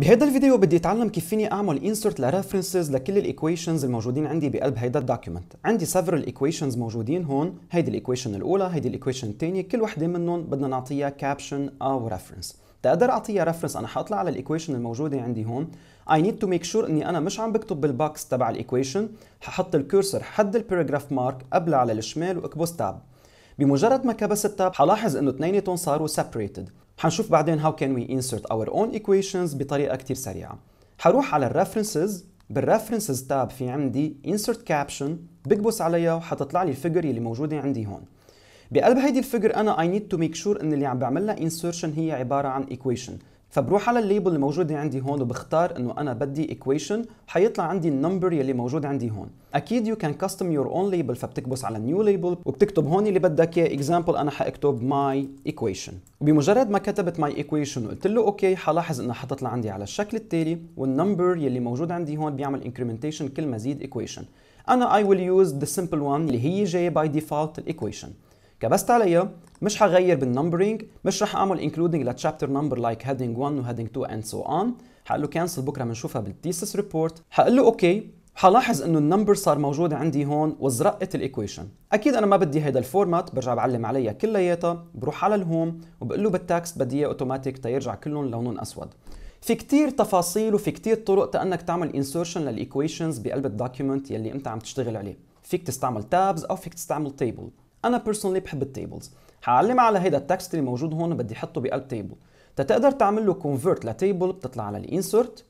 بهذا الفيديو بدي اتعلم كيف فيني اعمل انسرت لريفرنسز لكل الايكويشنز الموجودين عندي بقلب هيدا الدوكيومنت. عندي several equations موجودين هون، هيدي الايكويشن الاولى، هيدي الايكويشن الثانيه، كل وحده منهم بدنا نعطيها كابشن او ريفرنس. تقدر اعطيها ريفرنس، انا حاطلع على الايكويشن الموجوده عندي هون. I need to make sure اني انا مش عم بكتب بالباكس تبع الايكويشن، ححط الكورسر حد الباراجراف مارك، ابلع على الشمال واكبس تاب. بمجرد ما كبست التاب حلاحظ انه اثنيناتهم صاروا separated. حنشوف بعدين how can we insert our own equations بطريقة كتير سريعة. حروح على الريفرنسز، بالريفرنسز تاب في عندي insert caption، بكبس عليها وحتطلع لي الفيجر اللي موجودة عندي هون. بقلب هيدي الفيجر أنا I need to make sure إن اللي عم بعملها insertion هي عبارة عن equation، فبروح على الليبل اللي موجودة عندي هون وبختار إنه أنا بدي equation، حيطلع عندي النمبر يلي موجود عندي هون. أكيد you can custom your own label، فبتكبس على new label وبتكتب هون اللي بدك إياه. example أنا حأكتب my equation، وبمجرد ما كتبت my equation وقلت له أوكي، حلاحظ إنه حتطلع عندي على الشكل التالي، والنمبر يلي موجود عندي هون بيعمل incrementation كل مزيد equation. أنا I will use the simple one اللي هي جاي by default equation. كبست عليها، مش هغير بالنمبرينج، مش رح اعمل انكلودينج لتشابتر نمبر لايك هيدنج 1 وهيدنج 2 اند سو اون. حقول له كانسل، بكره بنشوفها بالثيسس ريبورت. حقول له اوكي، حلاحظ انه النمبر صار موجود عندي هون وزرقت الايكويشن. اكيد انا ما بدي هيدا الفورمات، برجع بعلم عليها كلياتها، بروح على الهوم وبقول له بالتكست بدي اياه اوتوماتيك تيرجع كلهم لونهم اسود. في كتير تفاصيل وفي كتير طرق تأنك تعمل انسرشن للايكويشنز بقلب الدوكيومنت يلي انت عم تشتغل عليه. فيك تستعمل تابز او فيك تستعمل تيبل. أنا بيرسونلي بحب التيبلز، حعلم على هيدا التكست اللي موجود هون بدي أحطه بقلب تيبل، تقدر تعمل له كونفيرت لتيبل، بتطلع على الانسرت،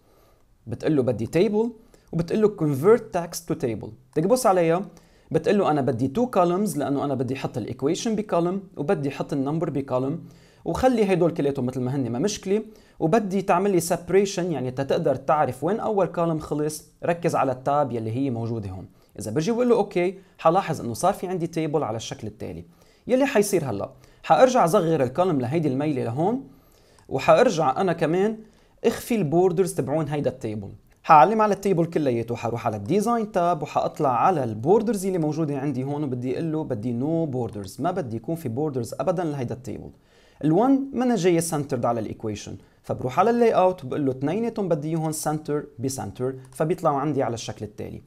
بتقول له بدي تيبل، وبتقول له كونفيرت تكست تو تيبل، بتكبس عليها، بتقول له أنا بدي تو كولمز لأنه أنا بدي أحط الإيكويشن بكولم وبدي أحط النمبر بكولم، وخلي هدول كلياتهم مثل ما هن ما مشكلة، وبدي تعمل لي سيبريشن، يعني تقدر تعرف وين أول كولم خلص، ركز على التاب يلي هي موجودة هون. إذا برجي بقول له أوكي، حلاحظ إنه صار في عندي تيبل على الشكل التالي. يلي حيصير هلا، حأرجع صغر الكولم لهيدي الميلة لهون، وحأرجع أنا كمان أخفي البوردرز تبعون هيدا التيبل. حعلم على التيبل كلياته، حروح على الديزاين تاب وحأطلع على البوردرز اللي موجودة عندي هون، وبدي أقول له بدي نو بوردرز، ما بدي يكون في بوردرز أبداً لهيدا التيبل. ال1 منا جاية سنترد على الإيكويشن، فبروح على اللاي أوت وبقول له اثنيناتهم بدي إياهم سنتر بسنتر، فبيطلعوا عندي على الشكل التالي.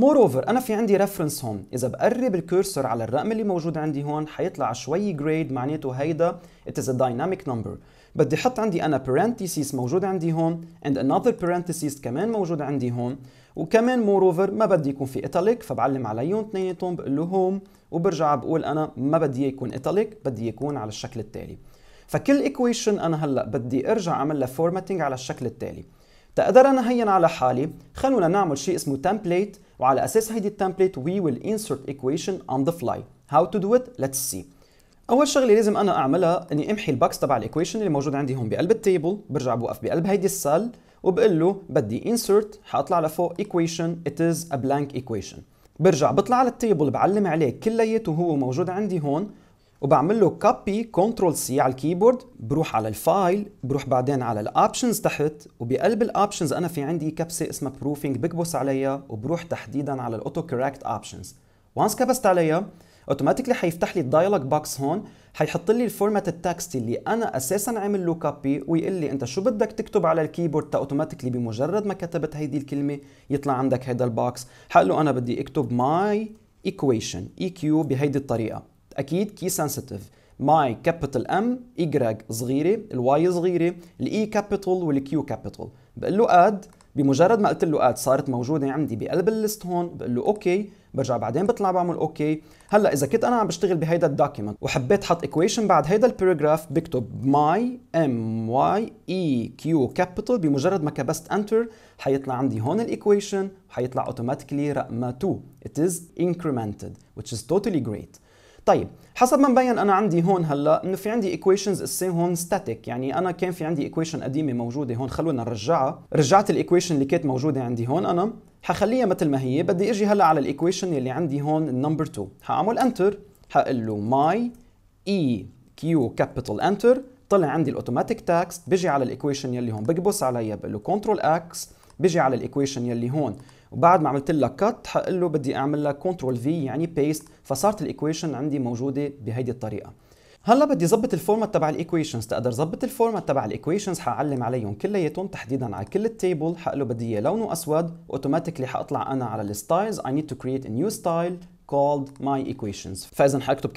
moreover أنا في عندي ريفرنس هون، إذا بقرب الكورسر على الرقم اللي موجود عندي هون حيطلع شوي جريد، معناته هيدا it is a dynamic number. بدي أحط عندي أنا parentheses موجود عندي هون and another parentheses كمان موجود عندي هون، وكمان moreover ما بدي يكون في italic، فبعلم عليهم اثنيناتهم بقول له home، وبرجع بقول أنا ما بدي يكون italic، بدي يكون على الشكل التالي. فكل equation أنا هلا بدي أرجع أعمل لها formatting على الشكل التالي. تقدر أنا هين على حالي، خلونا نعمل شيء اسمه template، وعلى أساس هيدي التمبليت we will insert equation on the fly. how to do it let's see. أول شغلة لازم أنا أعملها إني أمحي الباكس تبع الإيكويشن اللي موجود عندي هون بقلب التيبل، برجع بوقف بقلب هيدي السل وبقول له بدي insert، حأطلع لفوق equation it is a blank equation، برجع بطلع على التيبل بعلم عليه كلياته وهو موجود عندي هون، وبعمل له copy control C على الكيبورد، بروح على الفايل، بروح بعدين على الاوبشنز تحت، وبقلب الاوبشنز انا في عندي كبسه اسمها بروفينج، بكبس عليها وبروح تحديدا على الاوتو كوركت اوبشنز. وانس كبست عليها اوتوماتيكلي حيفتح لي الدايلوج بوكس هون، حيحط لي الفورمات التكست اللي انا اساسا عامل له كوبي، ويقول لي انت شو بدك تكتب على الكيبورد. اوتوماتيكلي بمجرد ما كتبت هيدي الكلمه يطلع عندك هيدا البوكس، حقول له انا بدي اكتب ماي ايكويشن اي كيو بهيدي الطريقه. أكيد كي سنسيتيف، ماي كابيتال ام، إيجراج صغيرة، الواي صغيرة، الإي كابيتال والكيو كابيتال. بقول له آد، بمجرد ما قلت له آد صارت موجودة عندي بقلب الليست هون، بقول له أوكي، برجع بعدين بطلع بعمل أوكي. هلا إذا كنت أنا عم بشتغل بهيدا الدوكيمنت وحبيت حط إيكويشن بعد هيدا الباراجراف، بكتب ماي ام واي إي كيو كابيتال، بمجرد ما كبست أنتر حيطلع عندي هون الإيكويشن، وحيطلع أوتوماتيكلي رقمها 2، it is incremented which is totally great. طيب حسب ما مبين انا عندي هون هلا انه في عندي equations السي هون static، يعني انا كان في عندي equation قديمه موجوده هون، خلونا نرجعها. رجعت الايكويشن اللي كانت موجوده عندي هون، انا حخليها مثل ما هي. بدي اجي هلا على الايكويشن اللي عندي هون النمبر 2، حاعمل انتر، حقول له ماي اي كيو كابيتال انتر، طلع عندي الاوتوماتيك تاكست. بيجي على الايكويشن يلي هون بكبس عليها، بقول له كنترول اكس، بيجي على الايكويشن يلي هون، وبعد ما عملت لها كات حقول له بدي اعمل لها كنترول في يعني بيست، فصارت الايكويشن عندي موجوده بهيدي الطريقه. هلا بدي ظبط الفورمات تبع الايكويشنز، تقدر ظبط الفورمات تبع الايكويشنز، حعلم عليهم كلياتهم تحديدا على كل التيبل، حقله بدي اياه لونه اسود، اوتوماتيكلي حاطلع انا على الستايلز I need to create a new style called my equations، فاذا حاكتب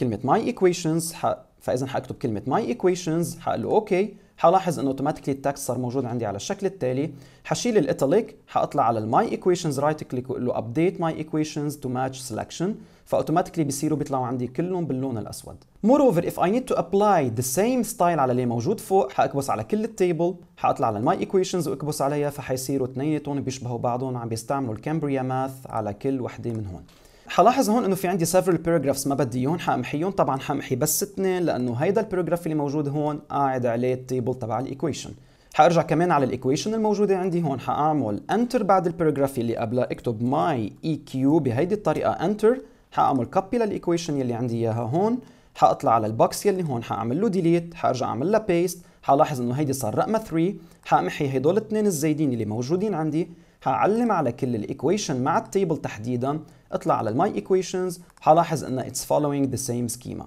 كلمه my equations حقله اوكي، حلاحظ انه اوتوماتيكلي التكست صار موجود عندي على الشكل التالي، حشيل الايتاليك، حاطلع على الماي ايكويشنز رايت كليك وقول له ابديت ماي ايكويشنز تو ماتش سلكشن، فاوتوماتيكلي بيصيروا بيطلعوا عندي كلهم باللون الاسود. moreover if I need to apply the same style على اللي موجود فوق، حاكبس على كل التيبل، حاطلع على الماي ايكويشنز واكبس عليها، فحيصيروا اثنيناتهم بيشبهوا بعضهم، عم بيستعملوا الكامبريا ماث على كل وحده من هون. حلاحظ هون انه في عندي several paragraphs ما بدي اياهم، حامحيهم، طبعا حامحي بس اثنين لانه هيدا الباراجراف اللي موجود هون قاعد عليه التيبل تبع الايكويشن. حارجع كمان على الايكويشن الموجوده عندي هون، حاعمل انتر بعد الباراجراف اللي قبلها، اكتب ماي اي كيو بهيدي الطريقه انتر، حاعمل كوبي للايكويشن يلي عندي اياها هون، حاطلع على البوكس يلي هون، حاعمل له ديليت، حارجع اعمل لها بيست، حلاحظ انه هيدي صار رقمها 3، حامحي هدول الاثنين الزايدين اللي موجودين عندي، حعلم على كل الايكويشن مع التيبل تحديدا، اطلع على الماي ايكويشنز، حلاحظ انها اتس فولوينج ذا سيم سكيما.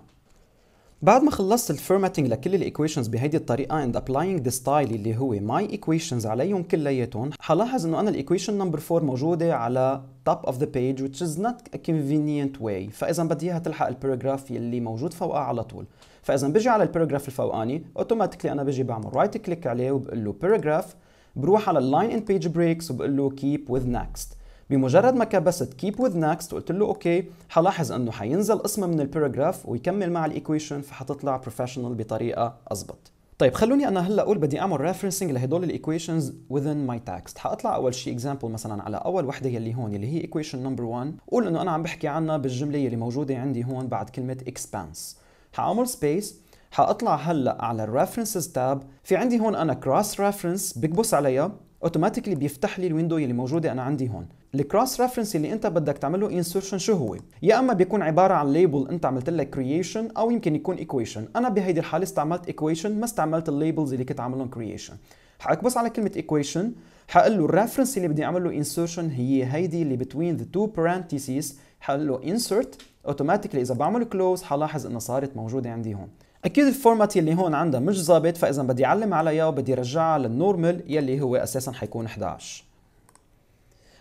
بعد ما خلصت الفورماتنج لكل الايكويشنز بهيدي الطريقه اند ابلاينج ذا ستايل اللي هو ماي ايكويشنز عليهم كلياتهم، حلاحظ انه انا الايكويشن نمبر 4 موجوده على top of the page which is not a convenient way، فاذا بدي اياها تلحق الباراجراف اللي موجود فوقها على طول، فاذا بجي على الباراجراف الفوقاني اوتوماتيكلي انا بجي بعمل رايت كليك عليه وبقول له باراجراف، بروح على اللاين اند بيج بريكس وبقول له keep with next. بمجرد ما كبست keep with next وقلت له اوكي، حلاحظ انه حينزل اسمه من الباراجراف ويكمل مع الايكويشن، فحتطلع بروفيشنال بطريقه اضبط. طيب خلوني انا هلا اقول بدي اعمل ريفرنسنج لهدول الايكويشنز within my text. حاطلع اول شيء اكزامبل مثلا على اول وحده يلي هون اللي هي ايكويشن نمبر 1، قول انه انا عم بحكي عنها بالجمله يلي موجوده عندي هون بعد كلمه expense. حاعمل سبيس، حاطلع هلا على الريفرنسز تاب، في عندي هون انا كروس ريفرنس، بكبس عليها اوتوماتيكلي بيفتح لي الويندو يلي موجوده انا عندي هون. الكروس ريفرنس اللي انت بدك تعمله انسرشن شو هو؟ يا اما بيكون عباره عن ليبل انت عملت لها كرييشن او يمكن يكون ايكويشن، انا بهيدي الحاله استعملت ايكويشن ما استعملت الليبلز اللي كنت عاملهم كرييشن. حاكبس على كلمه ايكويشن، حقول له الريفرنس اللي بدي اعمل له انسرشن هي هيدي اللي بتوين ذا تو بارنتيسيز، حقول له انسرت، اوتوماتيكلي اذا بعمل كلوز حلاحظ انها صارت موجوده عندي هون. اكيد الفورمات يلي هون عندها مش ظابط، فاذا بدي اعلم عليها وبدي رجعها للنورمال يلي هو اساسا حيكون 11.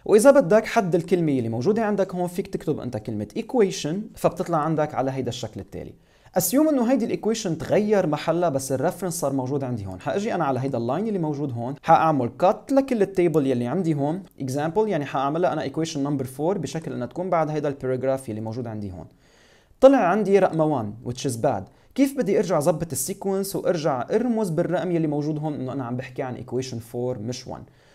واذا بدك حد الكلمه يلي موجوده عندك هون فيك تكتب انت كلمه ايكويشن، فبتطلع عندك على هيدا الشكل التالي. اسيوم انه هيدي الايكويشن تغير محلها بس الريفرنس صار موجود عندي هون، حاجي انا على هيدا اللاين اللي موجود هون، حاعمل كات لكل التيبل يلي عندي هون اكزامبل، يعني حاعملها انا ايكويشن نمبر 4 بشكل انها تكون بعد هيدا الباراجراف يلي موجود عندي هون. طلع عندي رقم 1 which is bad. كيف بدي ارجع ظبط السيكونس وارجع ارمز بالرقم يلي موجود هون انه انا عم بحكي عن ايكويشن 4 مش 1؟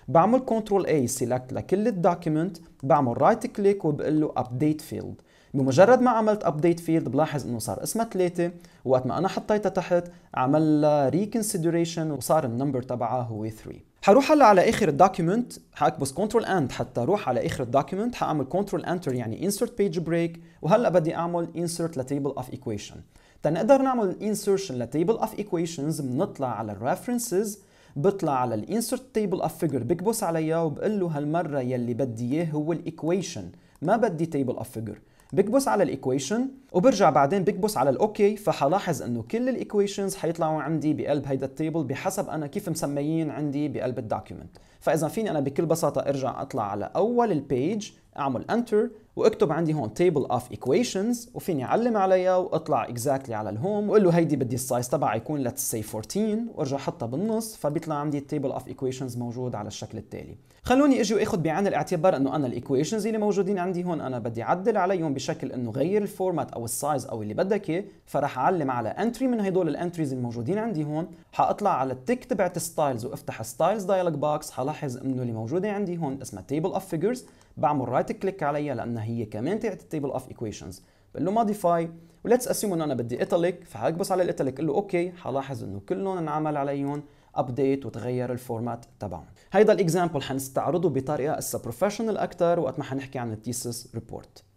بعمل كنترول اي سيلكت لكل الدوكيمنت، بعمل رايت كليك وبقول له ابديت فيلد. بمجرد ما عملت ابديت فيلد بلاحظ انه صار اسمها 3، وقت ما انا حطيتها تحت عمل لها ريكونسيدريشن وصار النمبر تبعها هو 3. حروح هلا على اخر الدوكيمنت، حاكبس كنترول اند حتى اروح على اخر الدوكيمنت، حاعمل كنترول انتر يعني انسرت بيج بريك، وهلا بدي اعمل انسرت لتيبل اوف ايكويشن. تنقدر نعمل insertion لتيبل of equations، بنطلع على الريفرنسز، بطلع على الانسرت تيبل اوف فيجر، بكبس عليها وبقول له هالمره يلي بدي اياه هو الايكويشن ما بدي تيبل اوف فيجر، بكبس على الايكويشن وبرجع بعدين بكبس على الاوكي، فحلاحظ انه كل الايكويشنز حيطلعوا عندي بقلب هيدا التيبل بحسب انا كيف مسميين عندي بقلب الدوكيمنت. فاذا فيني انا بكل بساطه ارجع اطلع على اول البيج، اعمل انتر واكتب عندي هون تيبل اوف ايكويشنز، وفيني اعلم عليها واطلع اكزاكتلي على الهوم واقول له هيدي بدي السايز تبعها يكون لتس سي 14، وارجع حطها بالنص، فبيطلع عندي التيبل اوف ايكويشنز موجود على الشكل التالي. خلوني اجي واخذ بعين الاعتبار انه انا الايكويشنز اللي موجودين عندي هون انا بدي اعدل عليهم بشكل انه غير الفورمات او السايز او اللي بدك اياه، فراح اعلم على انتري من هدول الانتريز الموجودين عندي هون، حاطلع على التك تبعت ستايلز وافتح ستايلز دايلوج بوكس، حلاحظ انه اللي موجوده عندي هون اسمها تيبل اوف فيجرز، بعمل رايت كليك عليها لانها هي كمان تبعت التيبل اوف ايكويشنز، بقول له موديفاي وليتس اسيوم انه انا بدي ايتاليك، فحاكبس على الايتاليك اقول له اوكي، حلاحظ انه كلهم انعمل عليهم ابديت وتغير الفورمات تبعهم. هيدا الاكزامبل حنستعرضه بطريقه هسه بروفيشنال اكثر وقت ما حنحكي عن الثيسس ريبورت.